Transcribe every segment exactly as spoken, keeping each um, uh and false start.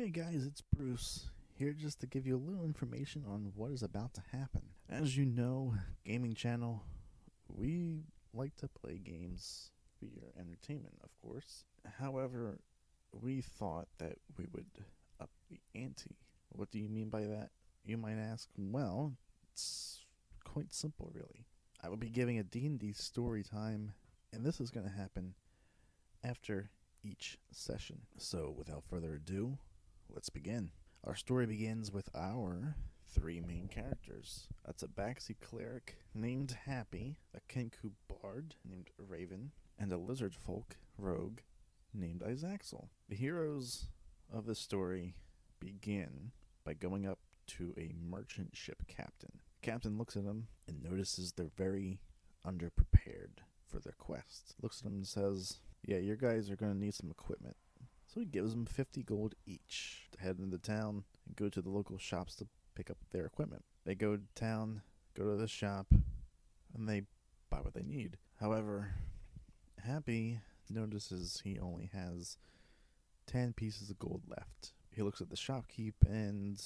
Hey guys, it's Bruce, here just to give you a little information on what is about to happen. As you know, Gaming Channel, we like to play games for your entertainment, of course. However, we thought that we would up the ante. What do you mean by that, you might ask? Well, it's quite simple, really. I will be giving a D and D story time, and this is going to happen after each session. So, without further ado, let's begin. Our story begins with our three main characters. A tabaxi cleric named Happy, a kenku bard named Raven, and a lizardfolk rogue named Izaxel. The heroes of the story begin by going up to a merchant ship captain. The captain looks at them and notices they're very underprepared for their quest. Looks at them and says, "Yeah, your guys are going to need some equipment." So he gives them fifty gold each to head into town and go to the local shops to pick up their equipment. They go to town, go to the shop, and they buy what they need. However, Happy notices he only has ten pieces of gold left. He looks at the shopkeep and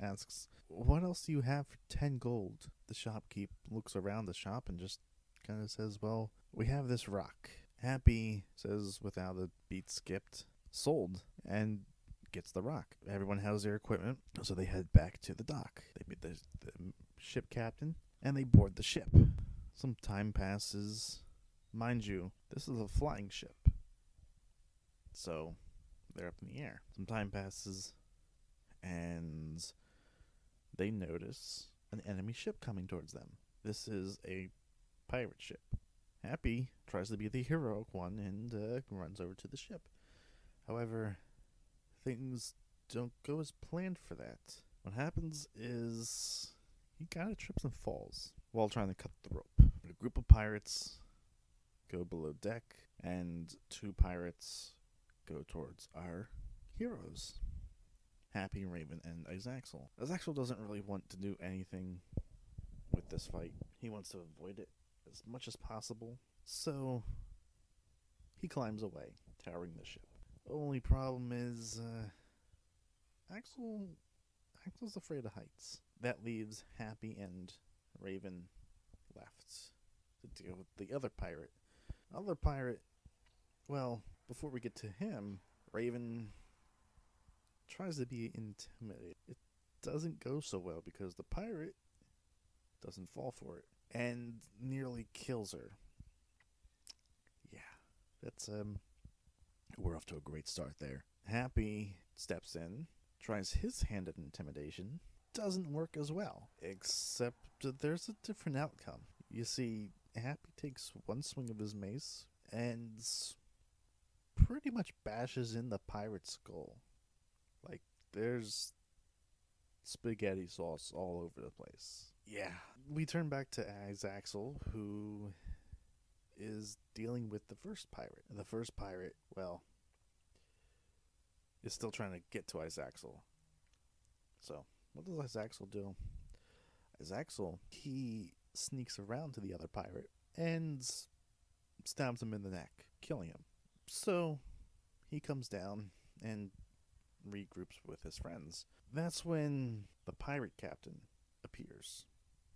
asks, "What else do you have for ten gold? The shopkeep looks around the shop and just kind of says, "Well, we have this rock." Happy says, without a beat skipped, "Sold," and gets the rock. Everyone has their equipment, so they head back to the dock. They meet the, the ship captain, and they board the ship. Some time passes. Mind you, this is a flying ship, so they're up in the air. Some time passes, and they notice an enemy ship coming towards them. This is a pirate ship. Happy tries to be the heroic one and uh, runs over to the ship. However, things don't go as planned for that. What happens is he kind of trips and falls while trying to cut the rope. A group of pirates go below deck, and two pirates go towards our heroes, Happy, Raven, and Izaxel. Izaxel doesn't really want to do anything with this fight. He wants to avoid it as much as possible, so he climbs away, towering the ship. Only problem is, uh, Axel, Axel's afraid of heights. That leaves Happy and Raven left to deal with the other pirate. Other pirate, well, before we get to him, Raven tries to be intimidated. It doesn't go so well because the pirate doesn't fall for it and nearly kills her. Yeah, that's, um, we're off to a great start there. Happy steps in, tries his hand at intimidation, doesn't work as well, except that there's a different outcome. You see, Happy takes one swing of his mace and pretty much bashes in the pirate's skull. Like, there's spaghetti sauce all over the place. Yeah. We turn back to Izaxel, who is dealing with the first pirate. And the first pirate, well, is still trying to get to Izaxel. So, what does Izaxel do? Izaxel, he sneaks around to the other pirate and stabs him in the neck, killing him. So, he comes down and regroups with his friends. That's when the pirate captain appears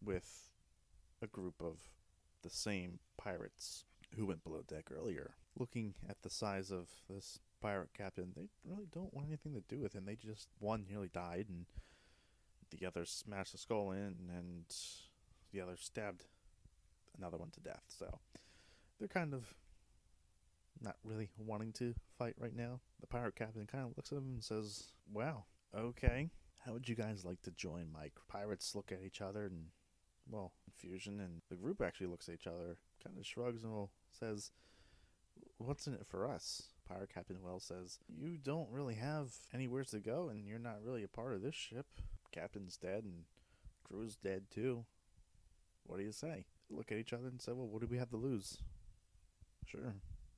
with a group of the same pirates who went below deck earlier. Looking at the size of this pirate captain, they really don't want anything to do with him. They just, one nearly died, and the other smashed the skull in, and the other stabbed another one to death. So they're kind of not really wanting to fight right now. The pirate captain kind of looks at him and says, "Wow, okay, how would you guys like to join my crew?" Pirates look at each other and, well, confusion, and the group actually looks at each other, kind of shrugs and well, says, "What's in it for us?" Pirate Captain Well says, "You don't really have anywhere to go, and you're not really a part of this ship. Captain's dead, and crew's dead too. What do you say?" They look at each other and say, "Well, what do we have to lose? Sure,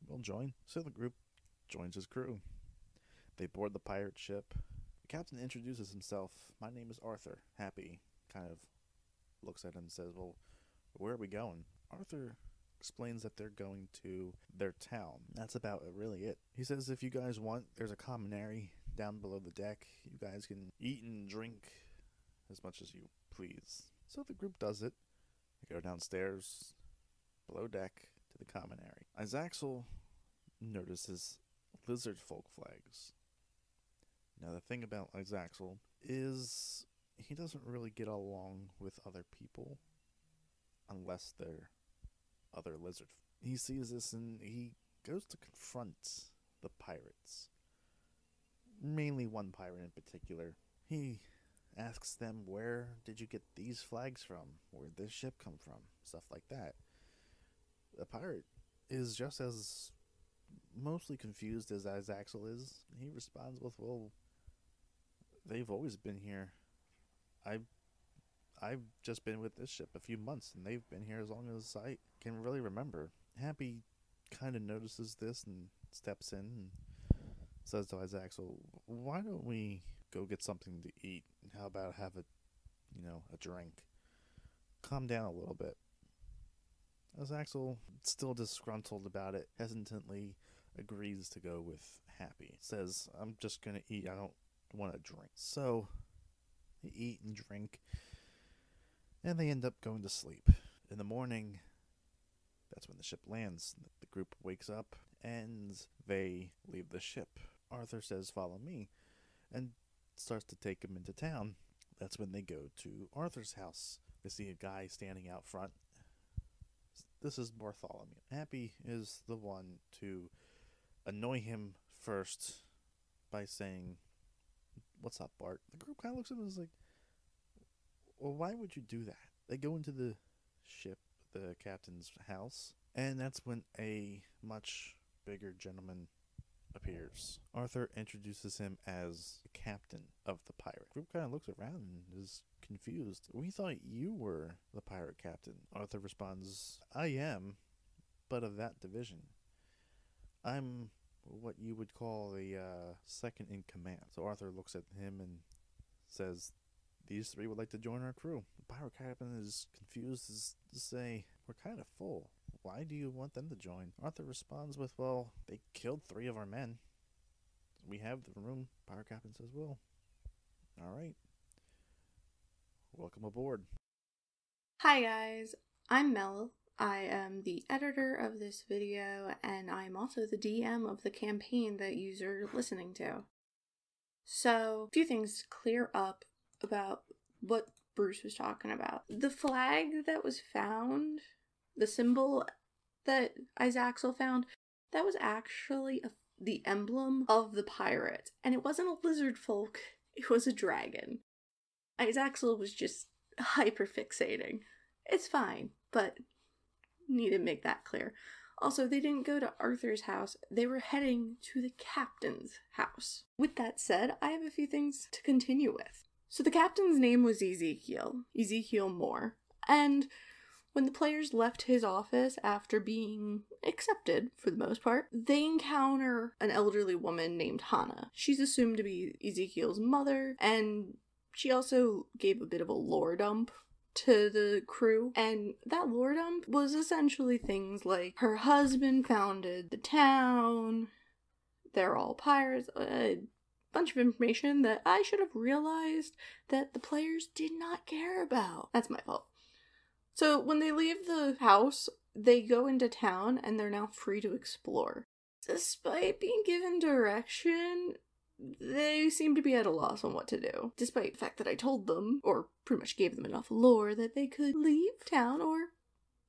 we'll join." So the group joins his crew. They board the pirate ship. The captain introduces himself. "My name is Arthur." Happy kind of looks at him and says, "Well, where are we going?" Arthur explains that they're going to their town. That's about it, really it. He says, "If you guys want, there's a commissary down below the deck. You guys can eat and drink as much as you please. So the group does it. They go downstairs, below deck, to the common area. Izaxel notices lizardfolk flags. Now the thing about Izaxel is he doesn't really get along with other people unless they're other lizard. He sees this and he goes to confront the pirates. Mainly one pirate in particular. He asks them, where did you get these flags from? Where did this ship come from? Stuff like that. The pirate is just as mostly confused as Izaxel is. He responds with, well, they've always been here. I've, I've just been with this ship a few months, and they've been here as long as I can really remember. Happy kind of notices this and steps in and says to Izaxel, why don't we go get something to eat? How about have a, you know, a drink? Calm down a little bit. Izaxel, still disgruntled about it, hesitantly agrees to go with Happy. Says, I'm just going to eat. I don't want to drink. So they eat and drink, and they end up going to sleep. In the morning, that's when the ship lands. The group wakes up, and they leave the ship. Arthur says, follow me, and starts to take him into town. That's when they go to Arthur's house. They see a guy standing out front. This is Bartholomew. Happy is the one to annoy him first by saying, what's up, Bart? The group kind of looks at him and is like, well, why would you do that? They go into the ship, the captain's house, and that's when a much bigger gentleman appears. Arthur introduces him as the captain of the pirate. The group kind of looks around and is confused. We thought you were the pirate captain. Arthur responds, I am, but of that division. I'm what you would call the uh, second in command. So Arthur looks at him and says, these three would like to join our crew. The pirate captain is confused as to say, we're kind of full. Why do you want them to join? Arthur responds with, well, they killed three of our men. We have the room. Pirate captain says, well, all right. Welcome aboard. Hi guys, I'm Mel. I am the editor of this video, and I'm also the D M of the campaign that you're listening to. So, a few things to clear up about what Bruce was talking about. The flag that was found, the symbol that Izaxel found, that was actually a, the emblem of the pirate. And it wasn't a lizard folk, it was a dragon. Izaxel was just hyperfixating. It's fine, but need to make that clear. Also, they didn't go to Arthur's house. They were heading to the captain's house. With that said, I have a few things to continue with. So the captain's name was Ezekiel, Ezekiel Moore, and when the players left his office after being accepted, for the most part, they encounter an elderly woman named Hannah. She's assumed to be Ezekiel's mother, and she also gave a bit of a lore dump to the crew, and that lore dump was essentially things like, her husband founded the town, they're all pirates, uh, bunch of information that I should have realized that the players did not care about. That's my fault. So when they leave the house, they go into town and they're now free to explore. Despite being given direction, they seem to be at a loss on what to do, despite the fact that I told them, or pretty much gave them enough lore that they could leave town or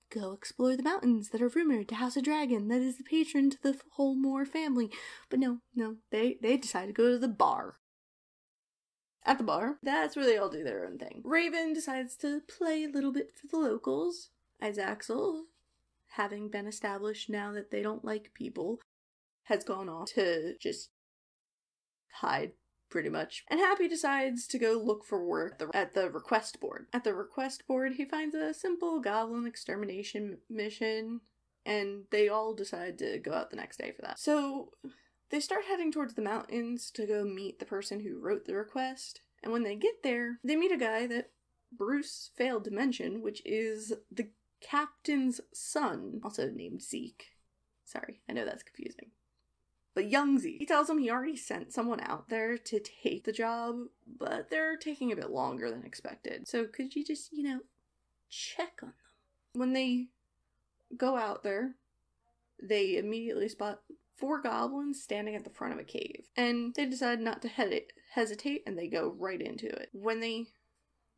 go explore the mountains that are rumored to house a dragon that is the patron to the whole Moore family. But no, no, they, they decide to go to the bar. At the bar, that's where they all do their own thing. Raven decides to play a little bit for the locals. Izaxel, having been established now that they don't like people, has gone off to just hide, pretty much. And Happy decides to go look for work at the, at the request board. At the request board, he finds a simple goblin extermination mission, and they all decide to go out the next day for that. So they start heading towards the mountains to go meet the person who wrote the request, and when they get there, they meet a guy that Bruce failed to mention, which is the captain's son, also named Zeke. Sorry, I know that's confusing. But Youngsy, he tells him he already sent someone out there to take the job, but they're taking a bit longer than expected. So could you just, you know, check on them? When they go out there, they immediately spot four goblins standing at the front of a cave, and they decide not to hesitate, and they go right into it. When they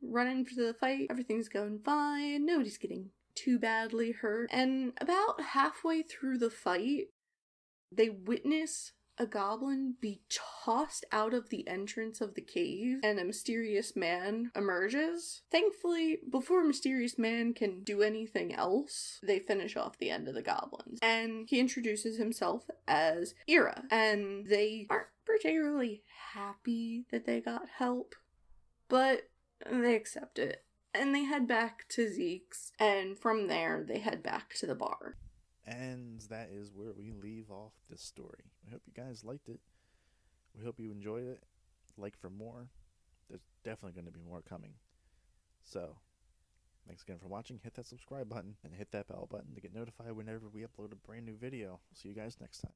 run into the fight, everything's going fine, nobody's getting too badly hurt, and about halfway through the fight, they witness a goblin be tossed out of the entrance of the cave, and a mysterious man emerges. Thankfully, before mysterious man can do anything else, they finish off the end of the goblins, and he introduces himself as Ira, and they aren't particularly happy that they got help, but they accept it, and they head back to Zeke's, and from there they head back to the bar. And that is where we leave off this story. We hope you guys liked it. We hope you enjoyed it. Like for more. There's definitely going to be more coming. So, thanks again for watching. Hit that subscribe button and hit that bell button to get notified whenever we upload a brand new video. See you guys next time.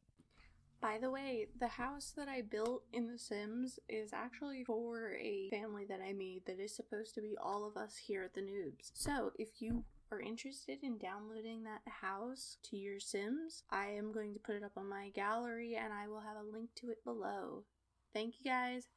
By the way, the house that I built in The Sims is actually for a family that I made that is supposed to be all of us here at The Noobs. So, if you are interested in downloading that house to your Sims, I am going to put it up on my gallery, and I will have a link to it below. Thank you guys.